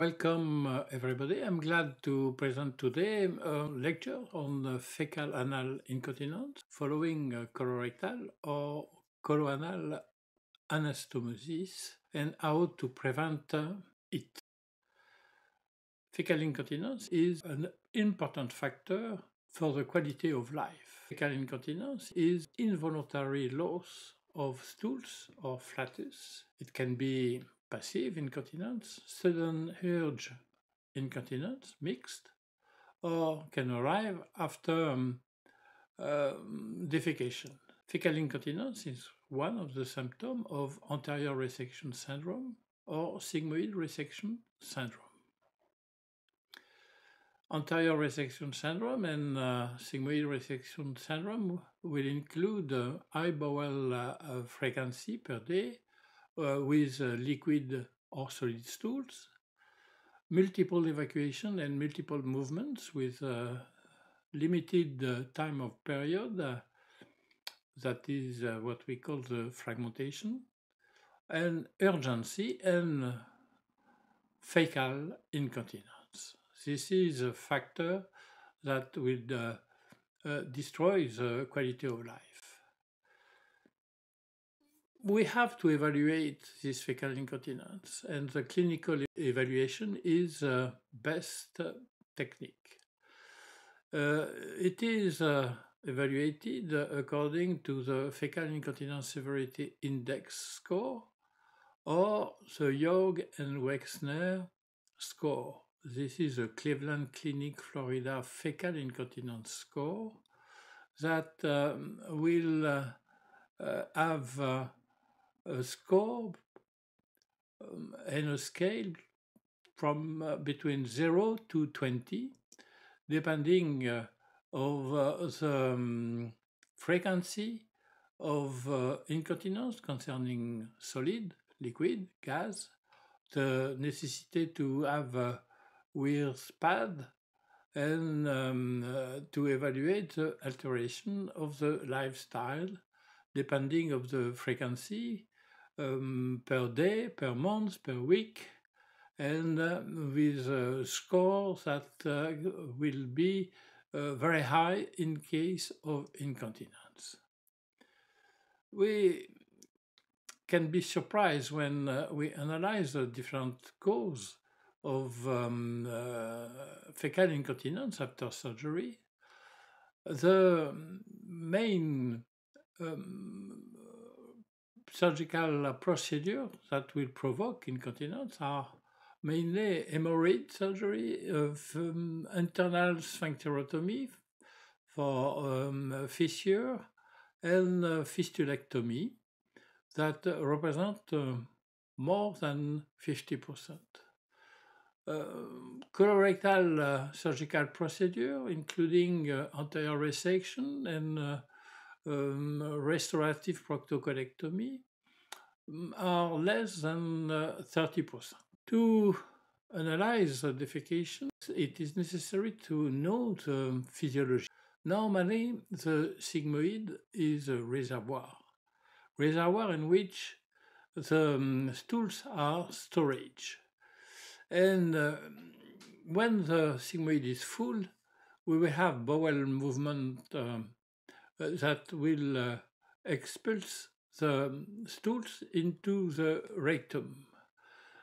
Welcome everybody. I'm glad to present today a lecture on fecal anal incontinence following colorectal or coloanal anastomosis and how to prevent it. Fecal incontinence is an important factor for the quality of life. Fecal incontinence is involuntary loss of stools or flatus. It can be passive incontinence, sudden urge incontinence, mixed, or can arrive after defecation. Fecal incontinence is one of the symptoms of anterior resection syndrome or sigmoid resection syndrome. Anterior resection syndrome and sigmoid resection syndrome will include high bowel frequency per day, with liquid or solid stools, multiple evacuation and multiple movements with limited time of period, that is what we call the fragmentation, and urgency and fecal incontinence. This is a factor that will destroy the quality of life. We have to evaluate this fecal incontinence, and the clinical evaluation is the best technique. It is evaluated according to the Fecal Incontinence Severity Index score or the Yog and Wexner score. This is a Cleveland Clinic, Florida fecal incontinence score that will have a score and a scale from between 0 to 20, depending on the frequency of incontinence concerning solid, liquid, gas, the necessity to have a Weir's pad, and to evaluate the alteration of the lifestyle, depending on the frequency, per day, per month, per week, and with a score that will be very high in case of incontinence. We can be surprised when we analyze the different causes of fecal incontinence after surgery. The main surgical procedures that will provoke incontinence are mainly hemorrhoid surgery, internal sphincterotomy for fissure, and fistulectomy that represent more than 50%. Colorectal surgical procedure, including anterior resection and restorative proctocolectomy, are less than 30%. To analyze the defecation, it is necessary to know the physiology. Normally, the sigmoid is a reservoir in which the stools are storage. And when the sigmoid is full, we will have bowel movement that will expulse the stools into the rectum,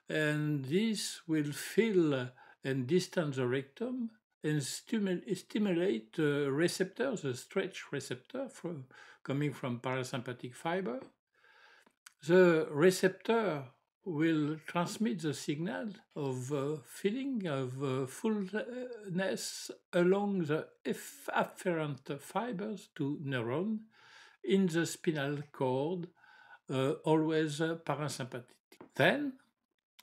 and this will fill and distance the rectum and stimulate receptors, the stretch receptor coming from parasympathetic fiber. The receptor will transmit the signal of feeling of fullness along the afferent fibers to neuron in the spinal cord, always parasympathetic. Then,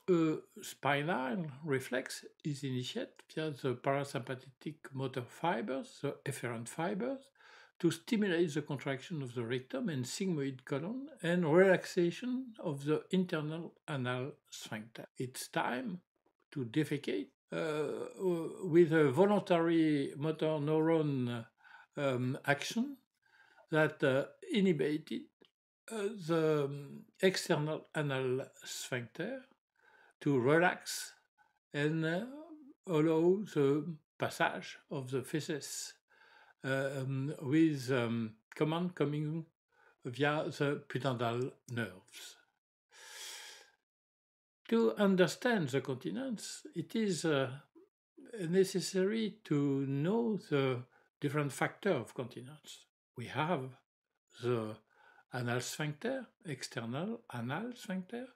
a spinal reflex is initiated via the parasympathetic motor fibers, the efferent fibers, to stimulate the contraction of the rectum and sigmoid colon and relaxation of the internal anal sphincter. It's time to defecate with a voluntary motor neuron action that inhibited the external anal sphincter to relax and allow the passage of the feces with command coming via the pudendal nerves. To understand the continence, it is necessary to know the different factors of continence. We have the anal sphincter, external anal sphincter.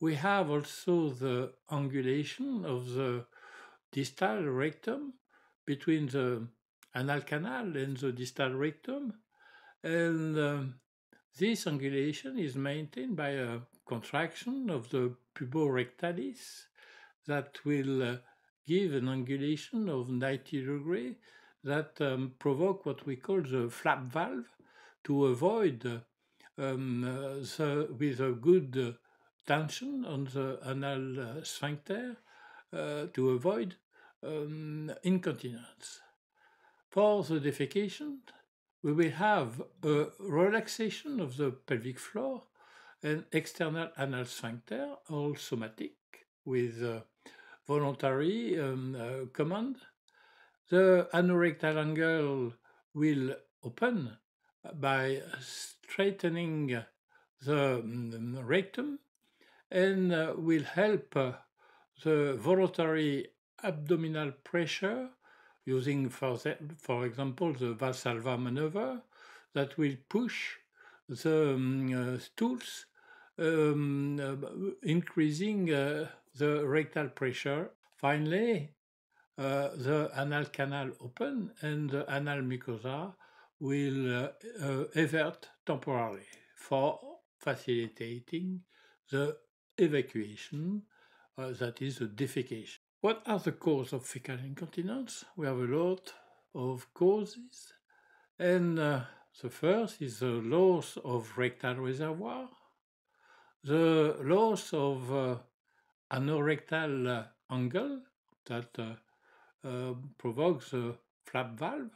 We have also the angulation of the distal rectum between the anal canal and the distal rectum. And this angulation is maintained by a contraction of the puborectalis that will give an angulation of 90 degrees that provoke what we call the flap valve to avoid with a good tension on the anal sphincter to avoid incontinence. For the defecation, we will have a relaxation of the pelvic floor and external anal sphincter, all somatic, with voluntary command. The anorectal angle will open by straightening the rectum and will help the voluntary abdominal pressure using, for example, the Valsalva manoeuvre that will push the stools, increasing the rectal pressure. Finally, the anal canal open and the anal mucosa will evert temporarily for facilitating the evacuation, that is the defecation. What are the causes of fecal incontinence? We have a lot of causes, and the first is the loss of rectal reservoir, the loss of anorectal angle that provokes the flap valve,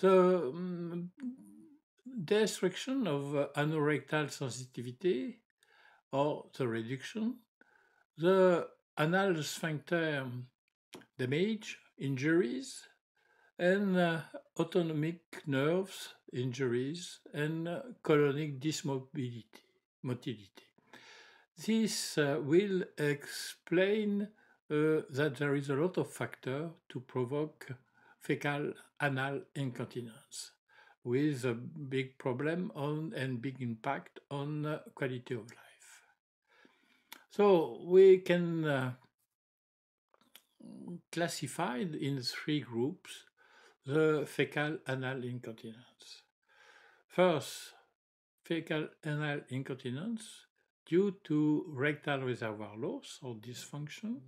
the destruction of anorectal sensitivity or the reduction, the anal sphincter damage, injuries, and autonomic nerves injuries and colonic dysmotility. This will explain that there is a lot of factors to provoke fecal anal incontinence, with a big problem and big impact on quality of life. So we can classify in three groups the fecal anal incontinence. First, fecal anal incontinence due to rectal reservoir loss or dysfunction.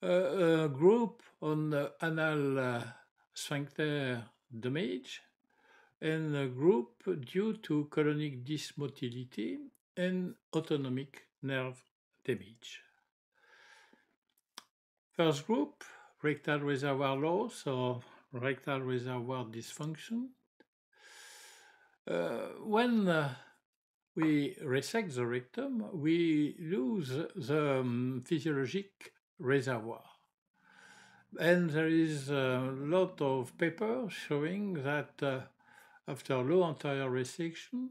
A group on anal sphincter damage, and a group due to colonic dysmotility and autonomic nerve damage. First group, rectal reservoir loss or rectal reservoir dysfunction. When we resect the rectum, we lose the physiologic reservoir. And there is a lot of paper showing that after low anterior resection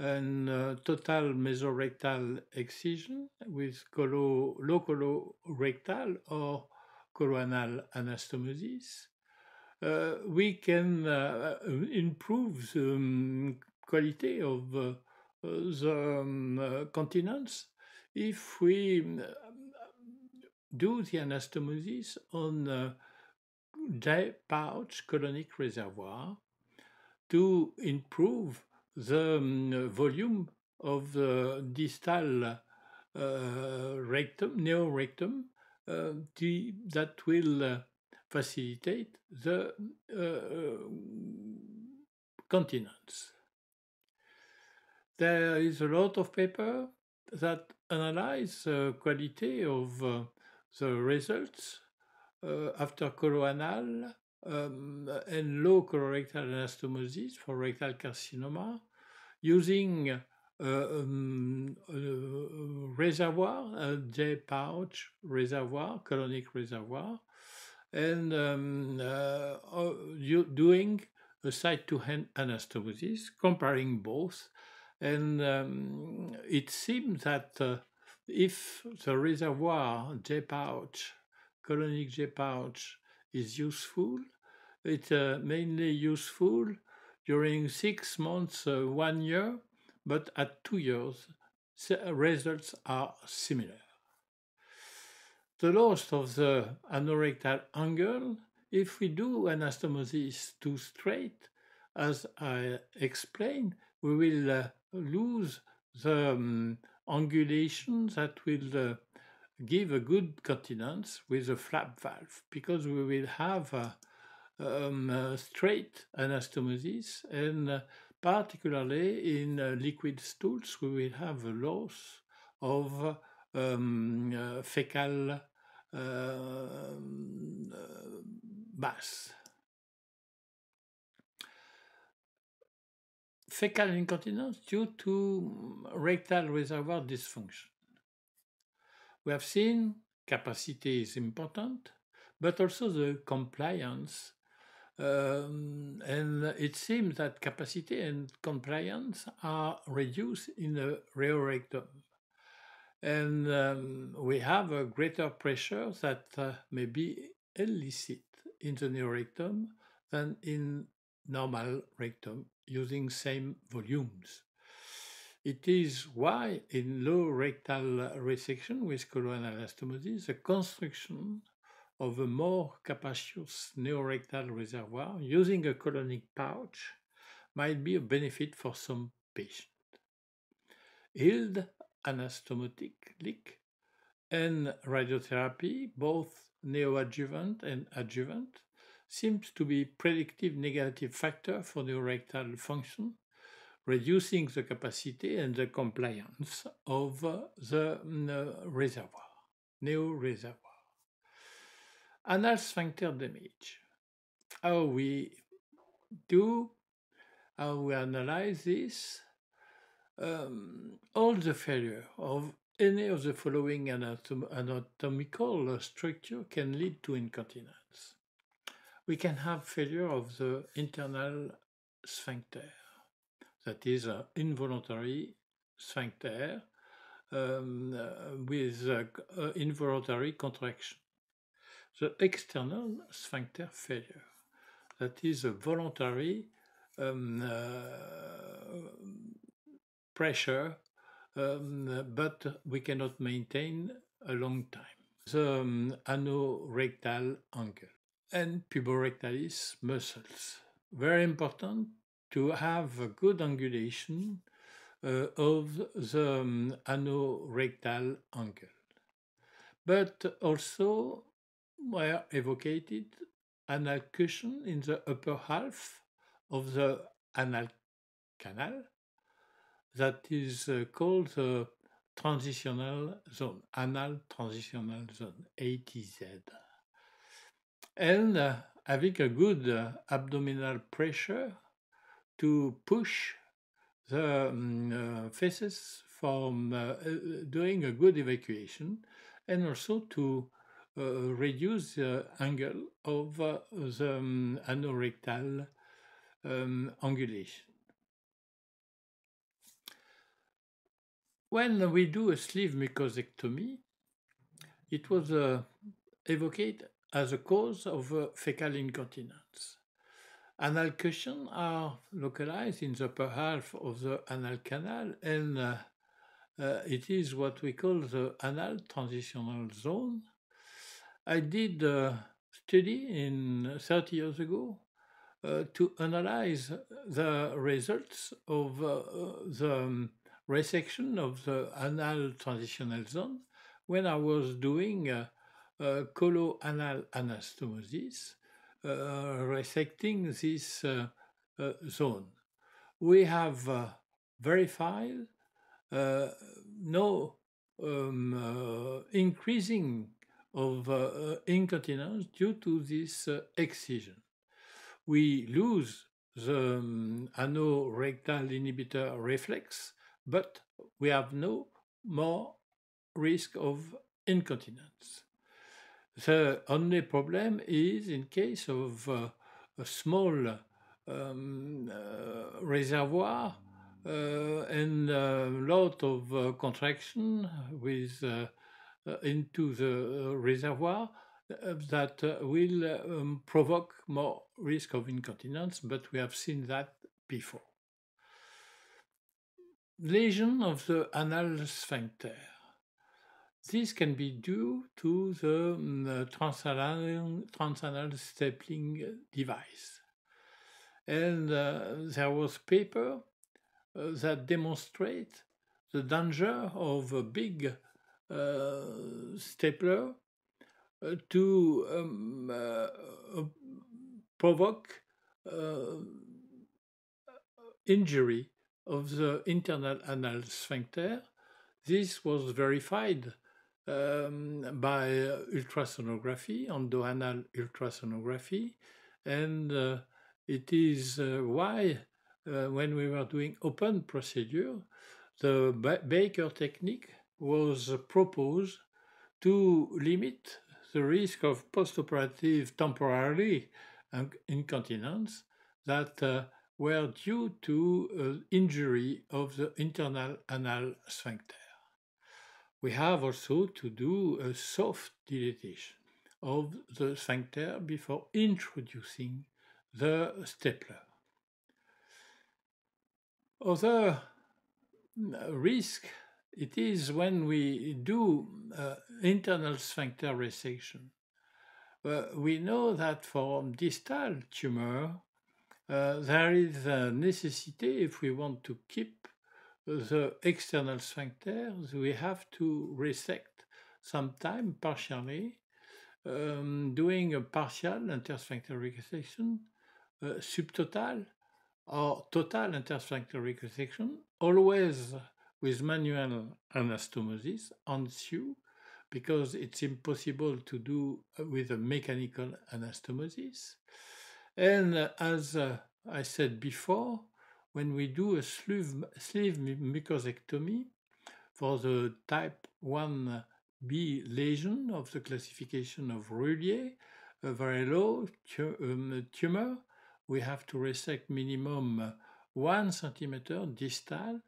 and total mesorectal excision with low colorectal or coloanal anastomosis, we can improve the quality of the continence if we do the anastomosis on J pouch colonic reservoir to improve the volume of the distal rectum, neorectum, that will facilitate the continence. There is a lot of paper that analyze the quality of the results after coloanal and low colorectal anastomosis for rectal carcinoma using reservoir, a J pouch reservoir, colonic reservoir, and doing a side-to-hand anastomosis, comparing both. And it seems that if the reservoir J pouch, colonic J pouch, is useful, it's mainly useful during 6 months, 1 year, but at 2 years, results are similar. The loss of the anorectal angle, if we do anastomosis too straight, as I explained, we will lose the angulation that will give a good continence with a flap valve, because we will have straight anastomosis, and particularly in liquid stools, we will have a loss of fecal mass. Fecal incontinence due to rectal reservoir dysfunction. We have seen capacity is important, but also the compliance. And it seems that capacity and compliance are reduced in the reorectum. And we have a greater pressure that may be elicited in the neorectum than in normal rectum using same volumes. It is why in low rectal resection with coloanal anastomosis, the construction of a more capacious neorectal reservoir using a colonic pouch might be a benefit for some patients. Yield anastomotic leak and radiotherapy, both neoadjuvant and adjuvant, seems to be predictive negative factor for neorectal function, reducing the capacity and the compliance of the reservoir, neo-reservoir. Anal sphincter damage. How we do, how we analyze this, all the failure of any of the following anatomical structure can lead to incontinence. We can have failure of the internal sphincter, that is an involuntary sphincter with involuntary contraction. The external sphincter failure, that is a voluntary pressure, but we cannot maintain a long time. The anorectal angle and puborectalis muscles. Very important to have a good angulation of the anorectal angle, but also were evocated anal cushion in the upper half of the anal canal, that is called the transitional zone, anal transitional zone, ATZ. And having a good abdominal pressure to push the feces from doing a good evacuation, and also to reduce the angle of the anorectal angulation. When we do a sleeve mucosectomy, it was evoked as a cause of fecal incontinence. Anal cushions are localized in the upper half of the anal canal, and it is what we call the anal transitional zone. I did a study in 30 years ago to analyze the results of the resection of the anal transitional zone when I was doing coloanal anastomosis, resecting this zone. We have verified no increasing of incontinence due to this excision. We lose the anorectal inhibitor reflex but we have no more risk of incontinence. The only problem is in case of a small reservoir and a lot of contraction with into the reservoir that will provoke more risk of incontinence, but we have seen that before. Lesion of the anal sphincter. This can be due to the transanal stapling device. And there was paper that demonstrates the danger of a big stapler to provoke injury of the internal anal sphincter. This was verified by ultrasonography, endoanal ultrasonography, and it is why when we were doing open procedure, the Baker technique was proposed to limit the risk of postoperative temporary incontinence that were due to injury of the internal anal sphincter. We have also to do a soft dilatation of the sphincter before introducing the stapler. Other risk, it is when we do internal sphincter resection. We know that for distal tumor, there is a necessity, if we want to keep the external sphincter, we have to resect sometime partially, doing a partial intersphincter resection, subtotal or total intersphincter resection, always with manual anastomosis on SU, because it's impossible to do with a mechanical anastomosis. And as I said before, when we do a sleeve mucosectomy for the type 1B lesion of the classification of Rullier, a very low tumor, we have to resect minimum 1 centimeter distal.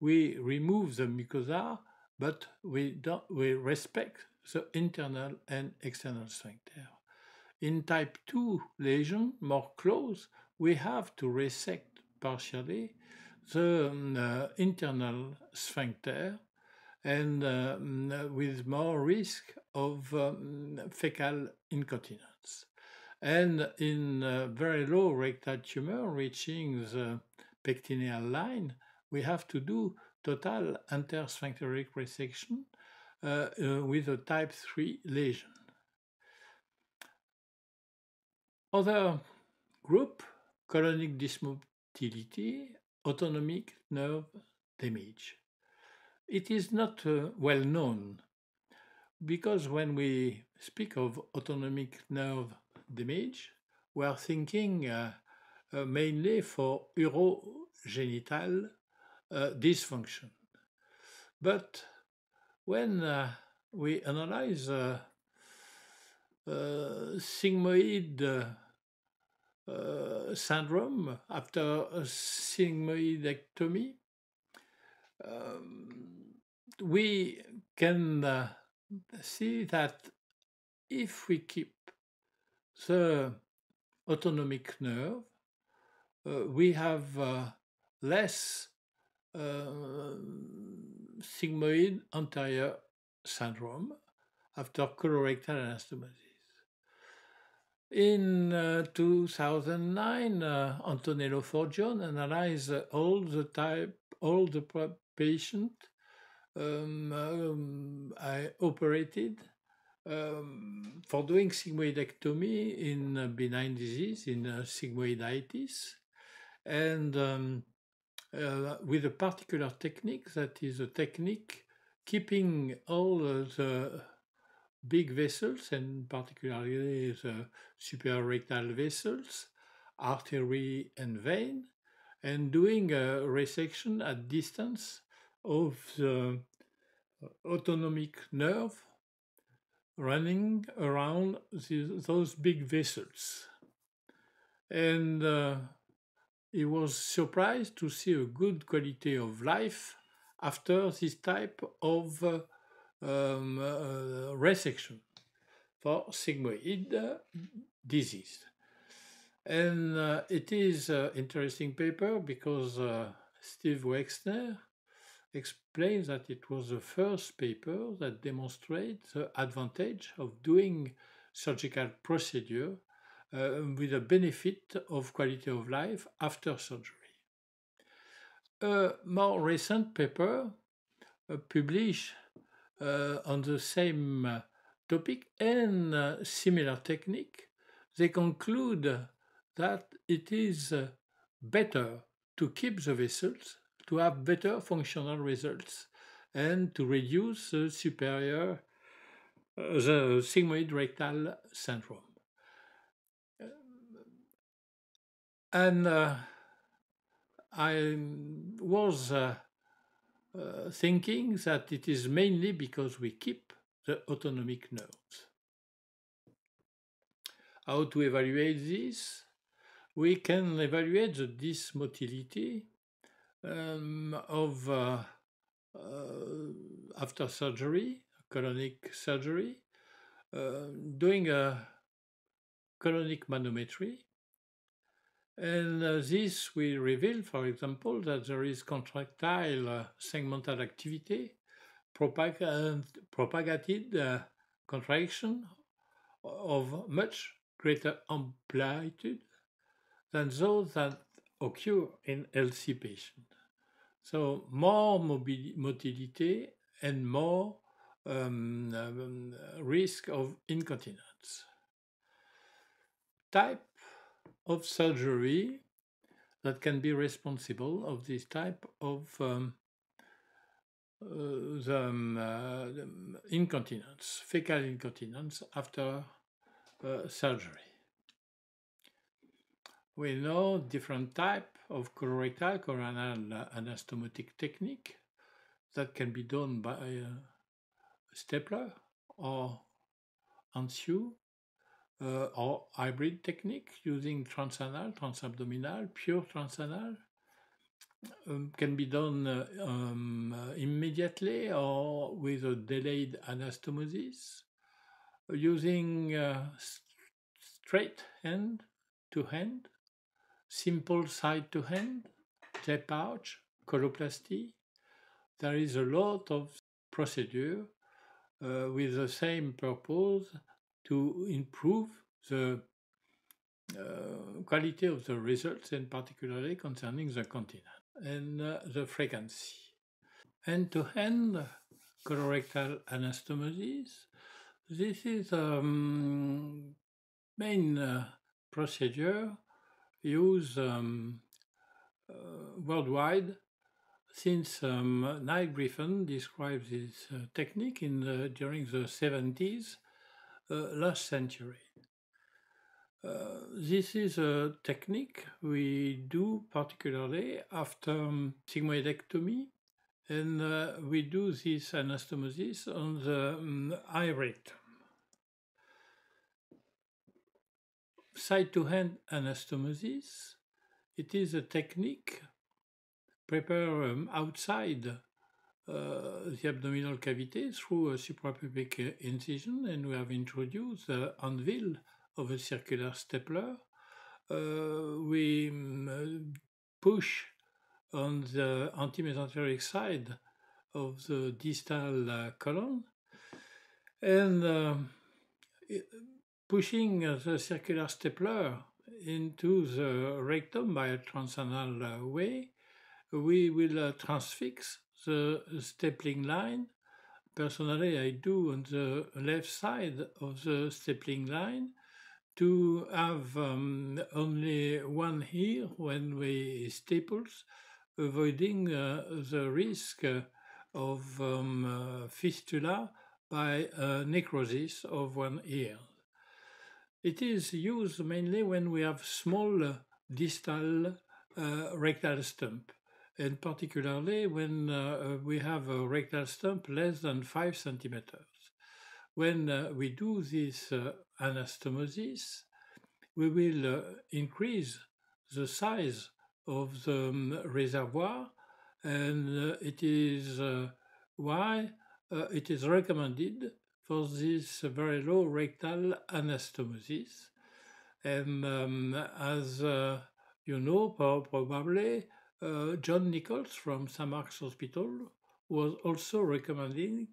We remove the mucosa, but we respect the internal and external sphincter. In type 2 lesion, more close, we have to resect partially the internal sphincter and with more risk of fecal incontinence. And in very low rectal tumor reaching the pectineal line, we have to do total intersphincteric resection with a type 3 lesion. Other group, colonic dysmotility, autonomic nerve damage. It is not well known, because when we speak of autonomic nerve damage, we are thinking mainly for urogenital dysfunction. But when we analyze sigmoid syndrome after a sigmoidectomy, we can see that if we keep the autonomic nerve, we have less sigmoid anterior syndrome after colorectal anastomosis. In 2009, Antonello Forgione analyzed all the patient I operated for doing sigmoidectomy in benign disease, in sigmoiditis, and with a particular technique that is a technique keeping all the big vessels, and particularly the suprarectal vessels, artery and vein, and doing a resection at distance of the autonomic nerve running around those big vessels. And he was surprised to see a good quality of life after this type of resection for sigmoid disease. And it is an interesting paper because Steve Wexner explains that it was the first paper that demonstrates the advantage of doing surgical procedure with a benefit of quality of life after surgery. A more recent paper published on the same topic and similar technique, they conclude that it is better to keep the vessels, to have better functional results, and to reduce the sigmoid rectal syndrome. And I was thinking that it is mainly because we keep the autonomic nerves. How to evaluate this? We can evaluate the dysmotility after surgery, colonic surgery, doing a colonic manometry. And this will reveal, for example, that there is contractile segmental activity, propagated contraction of much greater amplitude than those that occur in healthy patients. So more motility and more risk of incontinence. Type of surgery that can be responsible of this type of incontinence, fecal incontinence after surgery. We know different type of colorectal, coloanal anastomotic technique that can be done by stapler or ansiou, or hybrid technique using transanal, transabdominal, pure transanal, can be done immediately or with a delayed anastomosis, using straight hand to hand, simple side to hand, J pouch, coloplasty. There is a lot of procedure with the same purpose, to improve the quality of the results, and particularly concerning the continent and the frequency. Hand-to-hand colorectal anastomosis, this is a main procedure used worldwide since Nigel Griffin described this technique in during the 70s. Last century. This is a technique we do particularly after sigmoidectomy, and we do this anastomosis on the high rectum. Side-to-hand anastomosis, it is a technique prepared outside the abdominal cavity through a suprapubic incision, and we have introduced the anvil of a circular stapler. We push on the antemesenteric side of the distal colon, and pushing the circular stapler into the rectum by a transanal way, we will transfix the stapling line. Personally, I do on the left side of the stapling line to have only one here when we staple, avoiding the risk of fistula by necrosis of one ear. It is used mainly when we have small distal rectal stump, and particularly when we have a rectal stump less than 5 centimeters. When we do this anastomosis, we will increase the size of the reservoir, and it is why it is recommended for this very low rectal anastomosis. And as you know, probably, John Nichols from St. Mark's Hospital was also recommending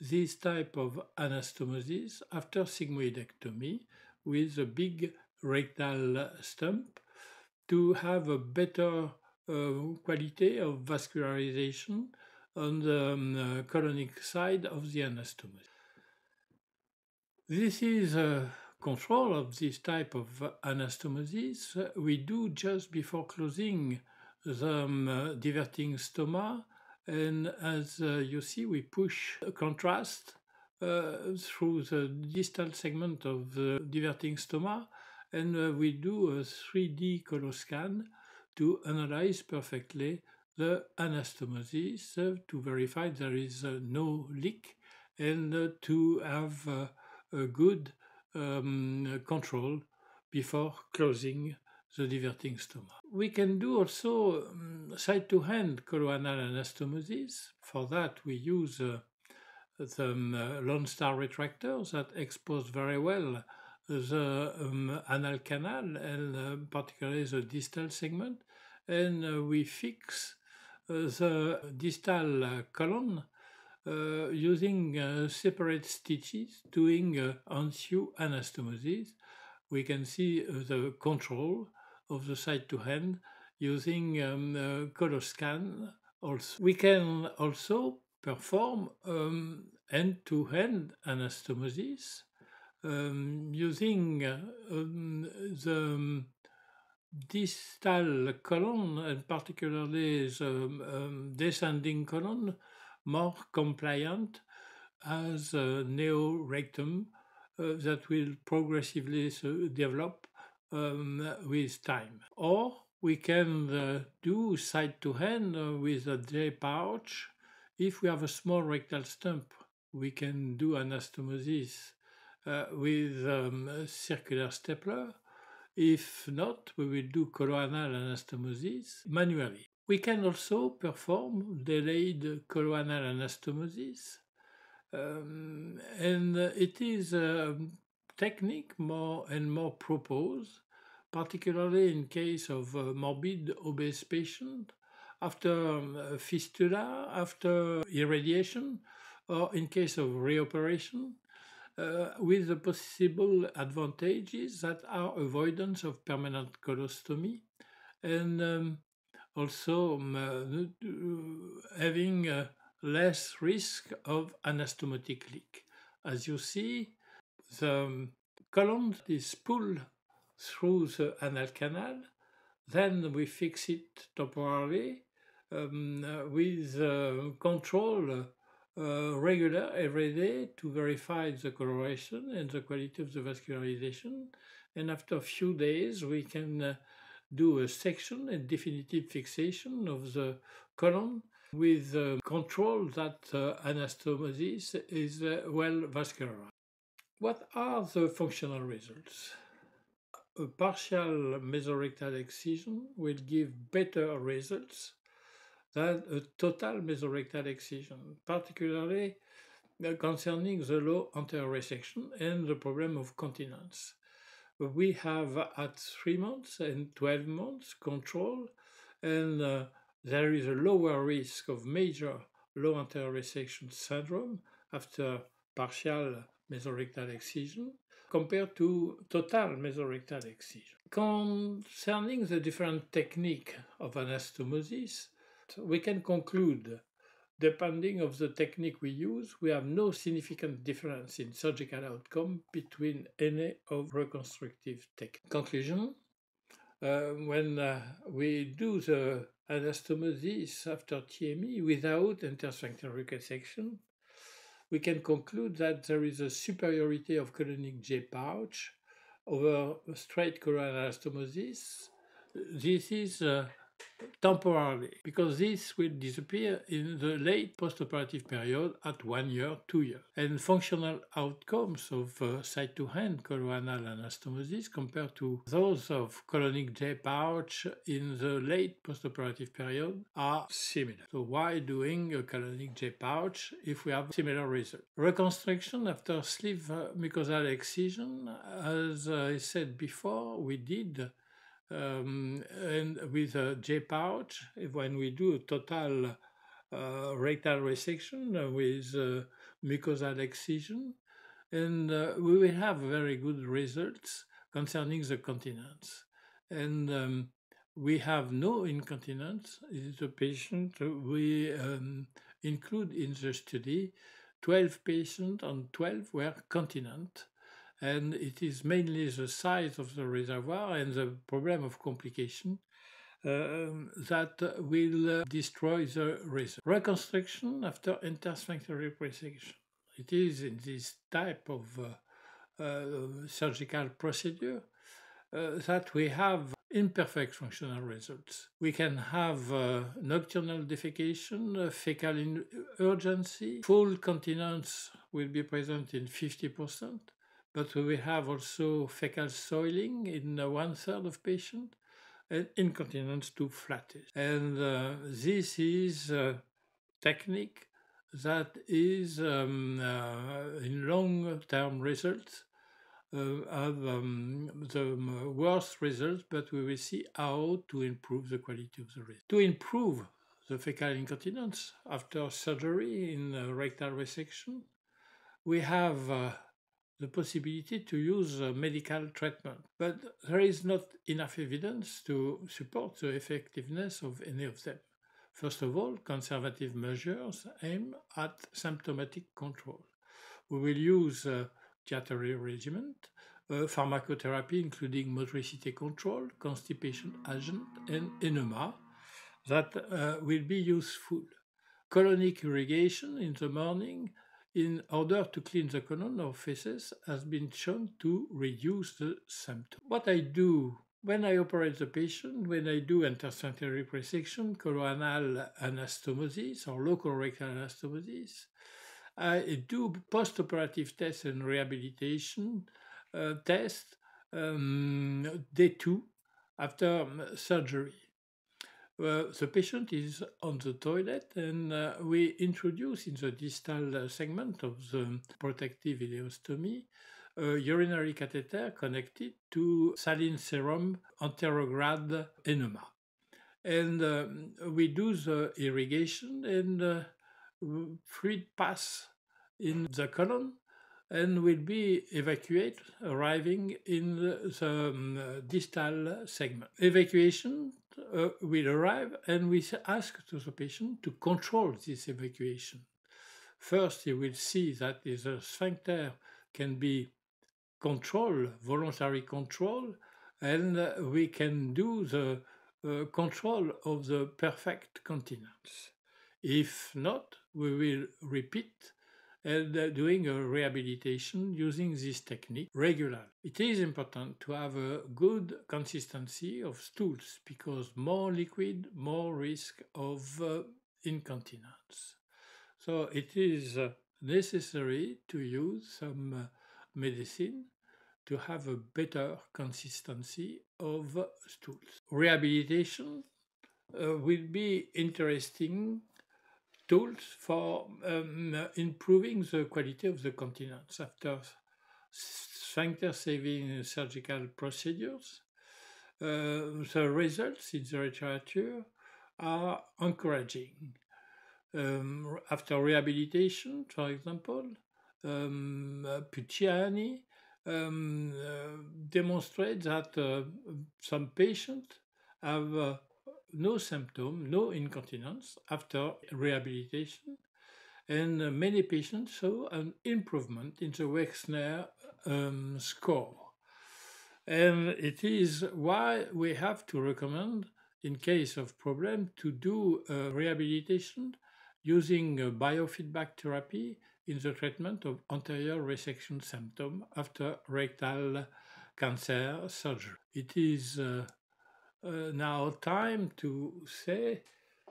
this type of anastomosis after sigmoidectomy with a big rectal stump to have a better quality of vascularization on the colonic side of the anastomosis. This is control of this type of anastomosis we do just before closing the diverting stoma, and as you see, we push contrast through the distal segment of the diverting stoma, and we do a 3D coloscan to analyze perfectly the anastomosis to verify there is no leak and to have a good control before closing the diverting stoma. We can do also side-to-hand coloanal anastomosis. For that, we use the Lone Star retractor that expose very well the anal canal and particularly the distal segment, and we fix the distal colon using separate stitches doing ensue anastomosis. We can see the control of the side-to-hand using coloscan. Also, we can also perform end-to-end anastomosis using the distal colon and particularly the descending colon, more compliant as a neo-rectum that will progressively develop with time. Or we can do side-to-hand with a J-pouch. If we have a small rectal stump, we can do anastomosis with a circular stapler. If not, we will do coloanal anastomosis manually. We can also perform delayed coloanal anastomosis, and it is a technique more and more proposed, particularly in case of morbid obese patient, after fistula, after irradiation, or in case of reoperation, with the possible advantages that are avoidance of permanent colostomy, and also having less risk of anastomotic leak. As you see, the colon is pulled through the anal canal, then we fix it temporarily with control regular every day to verify the coloration and the quality of the vascularization, and after a few days we can do a section and definitive fixation of the colon with control that anastomosis is well vascularized. What are the functional results? A partial mesorectal excision will give better results than a total mesorectal excision, particularly concerning the low anterior resection and the problem of continence. We have at 3 months and 12 months control, and there is a lower risk of major low anterior resection syndrome after partial mesorectal excision compared to total mesorectal excision. Concerning the different techniques of anastomosis, we can conclude, depending on the technique we use, we have no significant difference in surgical outcome between any of reconstructive techniques. Conclusion, when we do the anastomosis after TME without intersphincter resection, we can conclude that there is a superiority of colonic J-pouch over straight coloanal anastomosis. This is temporarily, because this will disappear in the late postoperative period at 1 year, 2 years. And functional outcomes of side-to-hand coloanal anastomosis compared to those of colonic J-pouch in the late postoperative period are similar. So why doing a colonic J-pouch if we have similar results? Reconstruction after sleeve mucosal excision, as I said before, we did and with a J-pouch, when we do a total rectal resection with mucosal excision, and we will have very good results concerning the continence. And we have no incontinence in the patient. We include in the study 12 patients, and 12 were continent. And it is mainly the size of the reservoir and the problem of complication that will destroy the result. Reconstruction after intersphincter resection. It is in this type of surgical procedure that we have imperfect functional results. We can have nocturnal defecation, fecal urgency, full continence will be present in 50%. But we have also fecal soiling in 1/3 of patients and incontinence to flatus. And this is a technique that is in long-term results have the worst results, but we will see how to improve the quality of the result. To improve the fecal incontinence after surgery in rectal resection, we have the possibility to use medical treatment. But there is not enough evidence to support the effectiveness of any of them. First of all, conservative measures aim at symptomatic control. We will use dietary regimen, pharmacotherapy including motricity control, constipation agent, and enema that will be useful. Colonic irrigation in the morning in order to clean the colon or feces has been shown to reduce the symptom. What I do when I operate the patient, when I do intersphincter resection, coloanal anastomosis or local rectal anastomosis, I do postoperative tests and rehabilitation tests day 2 after surgery. The patient is on the toilet, and we introduce in the distal segment of the protective ileostomy a urinary catheter connected to saline serum anterograde enema. And we do the irrigation and fluid pass in the colon and will be evacuated, arriving in the distal segment. Evacuation will arrive, and we ask to the patient to control this evacuation. First, he will see that the sphincter can be controlled, voluntary control, and we can do the control of the perfect continence. If not, we will repeat and doing a rehabilitation using this technique regularly. It is important to have a good consistency of stools because more liquid, more risk of incontinence. So it is necessary to use some medicine to have a better consistency of stools. Rehabilitation will be interesting tools for improving the quality of the continence after sphincter-saving surgical procedures. The results in the literature are encouraging. After rehabilitation, for example, Pucciani demonstrates that some patients have no symptom, no incontinence after rehabilitation, and many patients saw an improvement in the Wexner score. And it is why we have to recommend, in case of problem, to do rehabilitation using biofeedback therapy in the treatment of anterior resection symptom after rectal cancer surgery. It is now time to say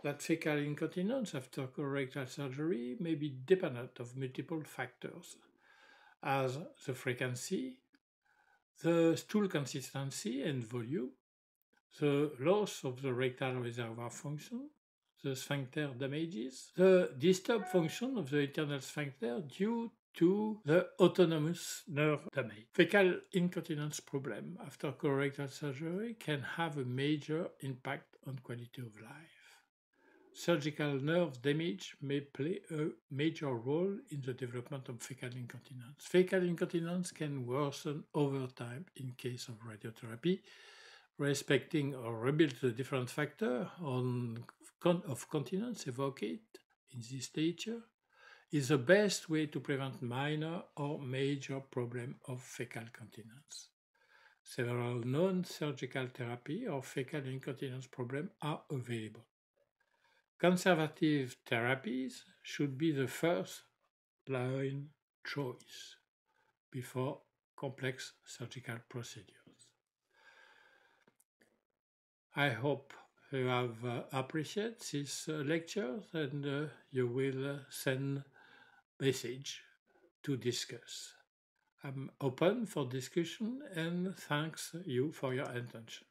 that fecal incontinence after colorectal surgery may be dependent of multiple factors, as the frequency, the stool consistency and volume, the loss of the rectal reservoir function, the sphincter damages, the disturbed function of the internal sphincter due to the autonomous nerve damage. Fecal incontinence problem after colorectal surgery can have a major impact on quality of life. Surgical nerve damage may play a major role in the development of fecal incontinence. Fecal incontinence can worsen over time in case of radiotherapy, respecting or rebuild the different factors of continence evoked in this literature is the best way to prevent minor or major problem of fecal continence. Several non-surgical therapy or fecal incontinence problems are available. Conservative therapies should be the first line choice before complex surgical procedures. I hope you have appreciated this lecture, and you will send message to discuss. I'm open for discussion and thanks you for your attention.